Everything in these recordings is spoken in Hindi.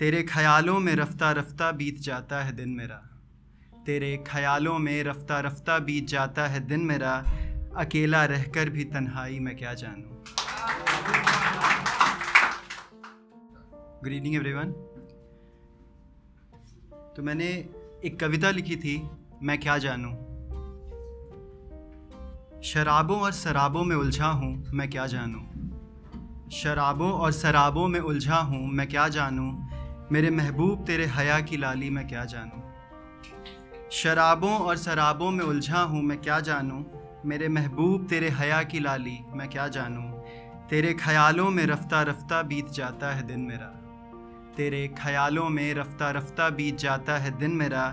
तेरे ख्यालों में रफ्ता रफ्ता बीत जाता है दिन मेरा, तेरे ख्यालों में रफ्ता रफ्ता बीत जाता है दिन मेरा, अकेला रहकर भी तन्हाई में क्या जानूं। Good evening everyone. तो मैंने एक कविता लिखी थी, मैं क्या जानूं। शराबों और शराबों में उलझा हूँ मैं क्या जानूं, शराबों और शराबों में उलझा हूँ मैं क्या जानूं, मेरे महबूब तेरे हया की लाली मैं क्या जानूं। शराबों और शराबों में उलझा हूँ मैं क्या जानूं, मेरे महबूब तेरे हया की लाली मैं क्या जानूं। तेरे ख्यालों में रफ्ता रफ्ता बीत जाता है दिन मेरा, तेरे ख्यालों में रफ्ता रफ्ता बीत जाता है दिन मेरा,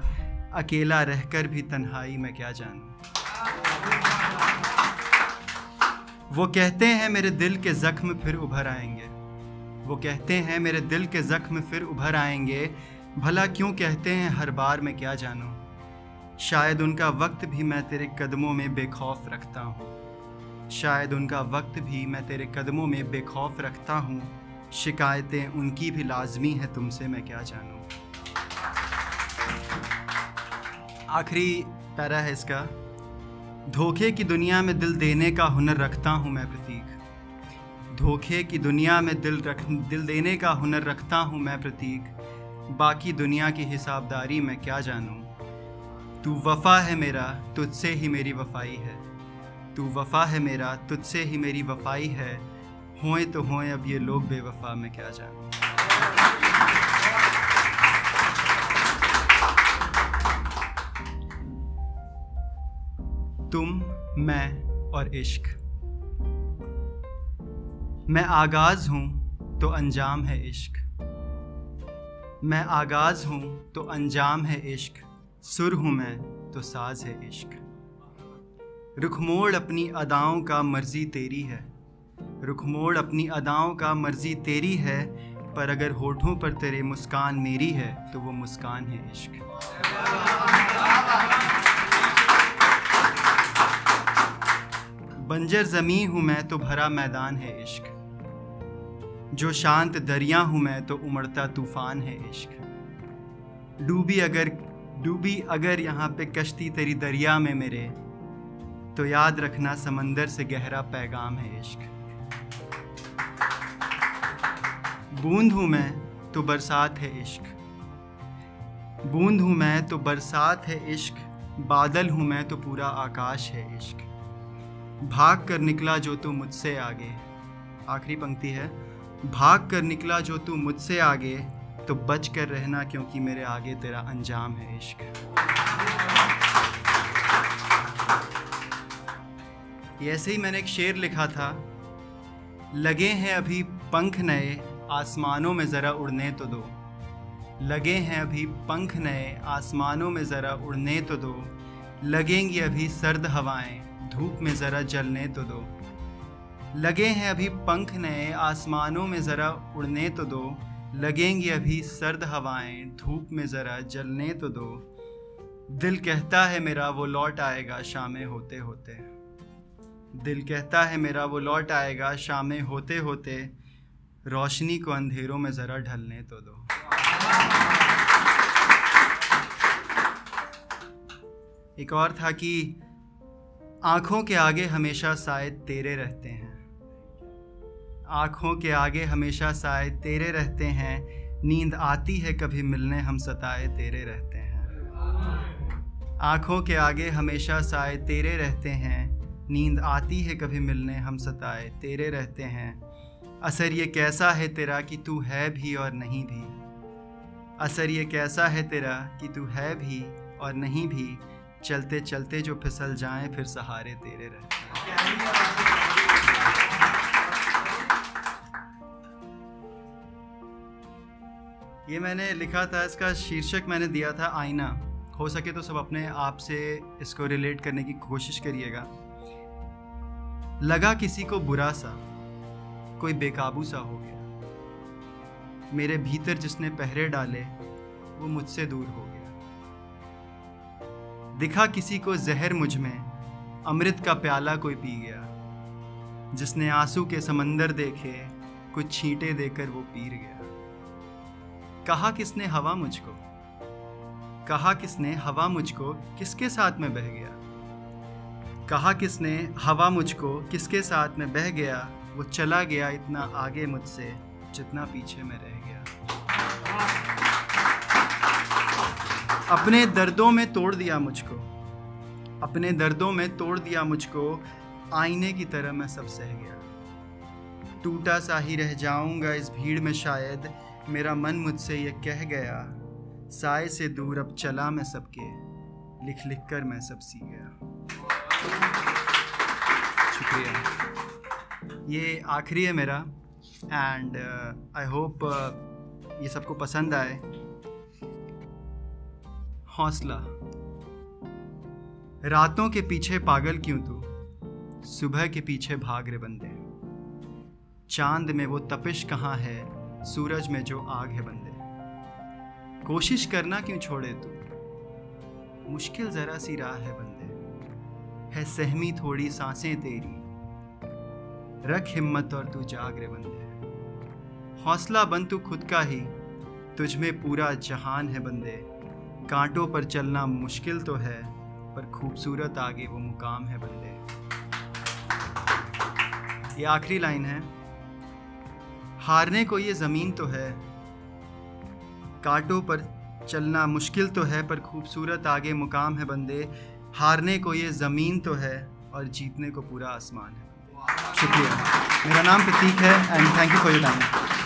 अकेला रहकर भी तन्हाई मैं क्या जानूं। वो कहते हैं मेरे दिल के जख्म फिर उभर आएंगे, वो कहते हैं मेरे दिल के जख्म फिर उभर आएंगे, भला क्यों कहते हैं हर बार मैं क्या जानूं। शायद उनका वक्त भी मैं तेरे कदमों में बेखौफ रखता हूँ, शायद उनका वक्त भी मैं तेरे कदमों में बेखौफ रखता हूँ, शिकायतें उनकी भी लाजमी है तुमसे मैं क्या जानूं। आखिरी पैरा है इसका। धोखे की दुनिया में दिल देने का हुनर रखता हूँ मैं प्रतीक, धोखे की दुनिया में दिल देने का हुनर रखता हूँ मैं प्रतीक, बाकी दुनिया की हिसाबदारी मैं क्या जानूं। तू वफा है मेरा तुझसे ही मेरी वफाई है, तू वफा है मेरा तुझसे ही मेरी वफाई है, होएं तो होएं अब ये लोग बेवफा मैं क्या जानूं। तुम, मैं और इश्क। मैं आगाज हूं तो अंजाम है इश्क, मैं आगाज हूं तो अंजाम है इश्क, सुर हूं मैं तो साज है इश्क। रुख मोड़ अपनी अदाओं का मर्जी तेरी है, रुख मोड़ अपनी अदाओं का मर्जी तेरी है, पर अगर होठों पर तेरे मुस्कान मेरी है तो वो मुस्कान है इश्क। बंजर ज़मीं हूँ मैं तो भरा मैदान है इश्क, जो शांत दरिया हूँ मैं तो उमड़ता तूफान है इश्क। डूबी अगर यहाँ पे कश्ती तेरी दरिया में मेरे, तो याद रखना समंदर से गहरा पैगाम है इश्क। बूंद हूँ मैं तो बरसात है इश्क, बूंद हूँ मैं तो बरसात है इश्क, बादल हूँ मैं तो पूरा आकाश है इश्क। भाग कर निकला जो तू मुझसे आगे, आखिरी पंक्ति है, भाग कर निकला जो तू मुझसे आगे, तो बच कर रहना क्योंकि मेरे आगे तेरा अंजाम है इश्क। ऐसे ही मैंने एक शेर लिखा था, लगे हैं अभी पंख नए आसमानों में ज़रा उड़ने तो दो, लगे हैं अभी पंख नए आसमानों में ज़रा उड़ने तो दो, लगेंगी अभी सर्द हवाएं धूप में ज़रा जलने तो दो, लगे हैं अभी पंख नए आसमानों में ज़रा उड़ने तो दो, लगेंगी अभी सर्द हवाएं धूप में ज़रा जलने तो दो, दिल कहता है मेरा वो लौट आएगा शामें होते होते, दिल कहता है मेरा वो लौट आएगा शामें होते होते, रोशनी को अंधेरों में ज़रा ढलने तो दो। एक और था कि आँखों के आगे हमेशा साए तेरे रहते हैं, आँखों के आगे हमेशा साए तेरे रहते हैं, नींद आती है कभी मिलने हम सताए तेरे रहते हैं, आँखों के आगे हमेशा साए तेरे रहते हैं, नींद आती है कभी मिलने हम सताए तेरे रहते हैं, असर ये कैसा है तेरा कि तू है भी और नहीं भी, असर ये कैसा है तेरा कि तू है भी और नहीं भी, चलते चलते जो फिसल जाएं फिर सहारे तेरे रहते हैं। ये मैंने लिखा था, इसका शीर्षक मैंने दिया था आईना। हो सके तो सब अपने आप से इसको रिलेट करने की कोशिश करिएगा। लगा किसी को बुरा सा, कोई बेकाबू सा हो गया, मेरे भीतर जिसने पहरे डाले वो मुझसे दूर हो गया, दिखा किसी को जहर मुझ में, अमृत का प्याला कोई पी गया, जिसने आंसू के समंदर देखे कुछ छींटे देकर वो पीर गया, कहा किसने हवा मुझको, कहा किसने हवा मुझको किसके साथ में बह गया, कहा किसने हवा मुझको किसके साथ में बह गया, वो चला गया इतना आगे मुझसे जितना पीछे में रह गया। अपने दर्दों में तोड़ दिया मुझको, अपने दर्दों में तोड़ दिया मुझको, आईने की तरह मैं सब सह गया। टूटा सा ही रह जाऊंगा इस भीड़ में शायद, मेरा मन मुझसे ये कह गया, साए से दूर अब चला मैं सबके, लिख लिख कर मैं सब सी गया। शुक्रिया, ये आखिरी है मेरा एंड आई होप ये सबको पसंद आए। हौसला। रातों के पीछे पागल क्यों तू, सुबह के पीछे भाग रे बंदे, चांद में वो तपिश कहाँ है, सूरज में जो आग है बंदे, कोशिश करना क्यों छोड़े तू, मुश्किल जरा सी राह है बंदे, है सहमी थोड़ी सांसें तेरी, रख हिम्मत और तू जाग रे बंदे, हौसला बन तू खुद का ही, तुझ में पूरा जहान है बंदे, कांटों पर चलना मुश्किल तो है, पर खूबसूरत आगे वो मुकाम है बंदे। ये आखिरी लाइन है। हारने को ये ज़मीन तो है, कांटों पर चलना मुश्किल तो है, पर खूबसूरत आगे मुकाम है बंदे, हारने को ये ज़मीन तो है और जीतने को पूरा आसमान है। शुक्रिया, मेरा नाम प्रतीक है and thank you for your time.